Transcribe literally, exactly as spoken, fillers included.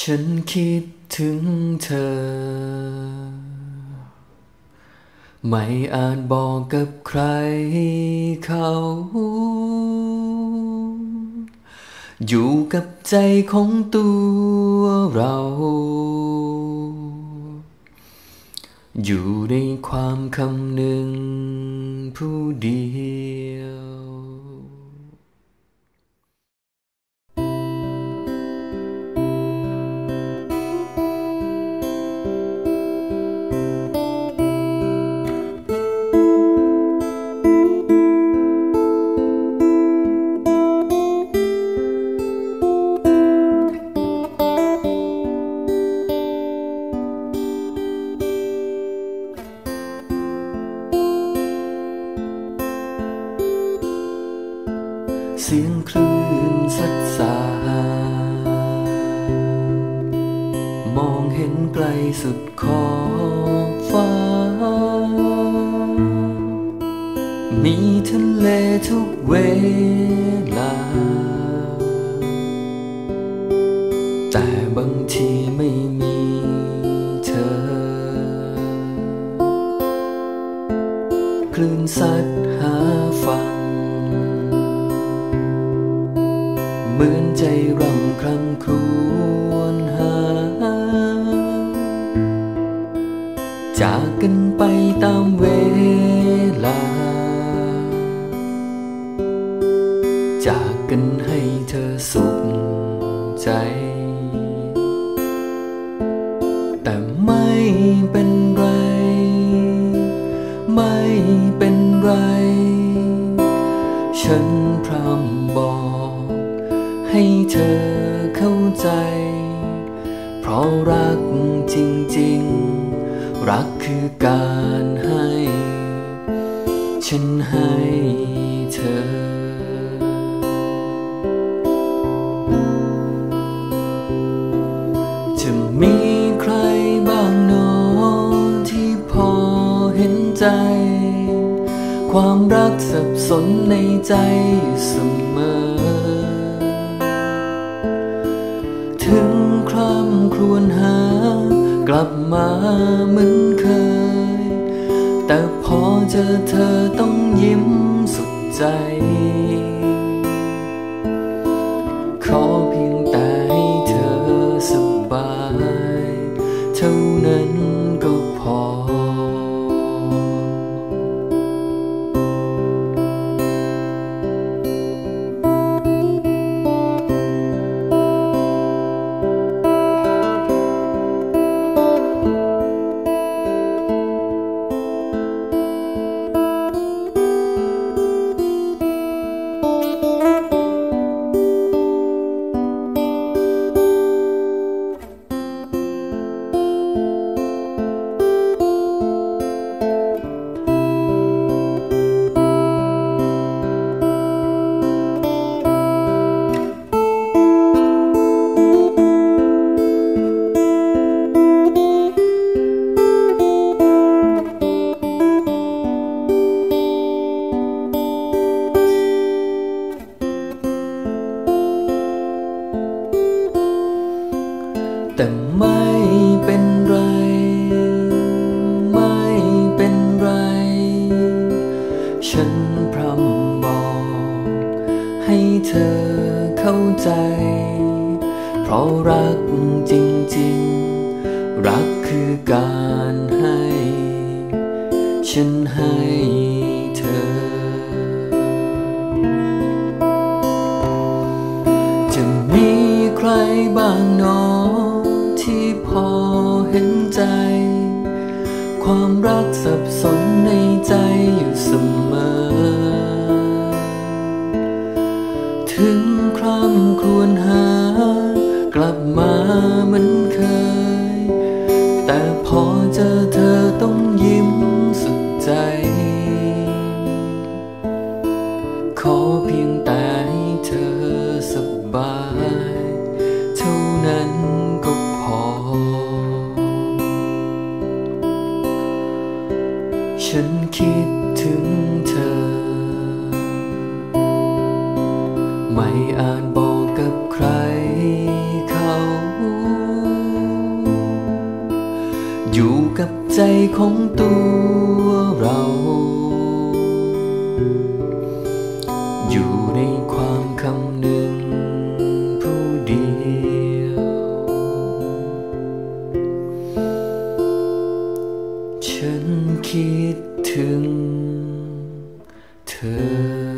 ฉันคิดถึงเธอไม่อาจบอกกับใครเขาอยู่กับใจของตัวเราอยู่ในความคำหนึ่งผู้เดียวเสียงคลื่นซัดสามองเห็นไกลสุดขอบฟ้ามีทะเลทุกเวลาแต่บางทีไม่มีเธอคลื่นซัดหาฝั่งเหมือนใจรำคร่ำครวญหาจากกันไปตามเวลาจากกันให้เธอสุขใจแต่ไม่เป็นไรไม่เป็นไรฉันพร่ำบอกให้เธอเข้าใจเพราะรักจริงๆรักคือการให้ฉันให้เธอจะมีใครบ้างหนอที่พอเห็นใจความรักสับสนในใจเสมอถึงคร่ำครวญหากลับมาเหมือนเคยแต่พอเจอเธอต้องยิ้มสุดใจขอเพียงแต่ให้เธอสบายเท่านั้นก็พอแต่ไม่เป็นไรไม่เป็นไรฉันพร่ำบอกให้เธอเข้าใจเพราะรักจริงๆรักคือการให้ฉันให้เธอจะมีใครบ้างหนอที่พอเห็นใจความรักสับสนในใจอยู่เสมอถึงคร่ำครวญหากลับมาเหมือนเคยแต่พอเจอเธอต้องยิ้มสุดใจขอเพียงแต่ให้เธอสบายเท่านั้นก็พอฉันคิดถึงเธอ อยู่กับใจของตัวเราอยู่ในความคำนึงผู้เดียวฉันคิดถึงเธอ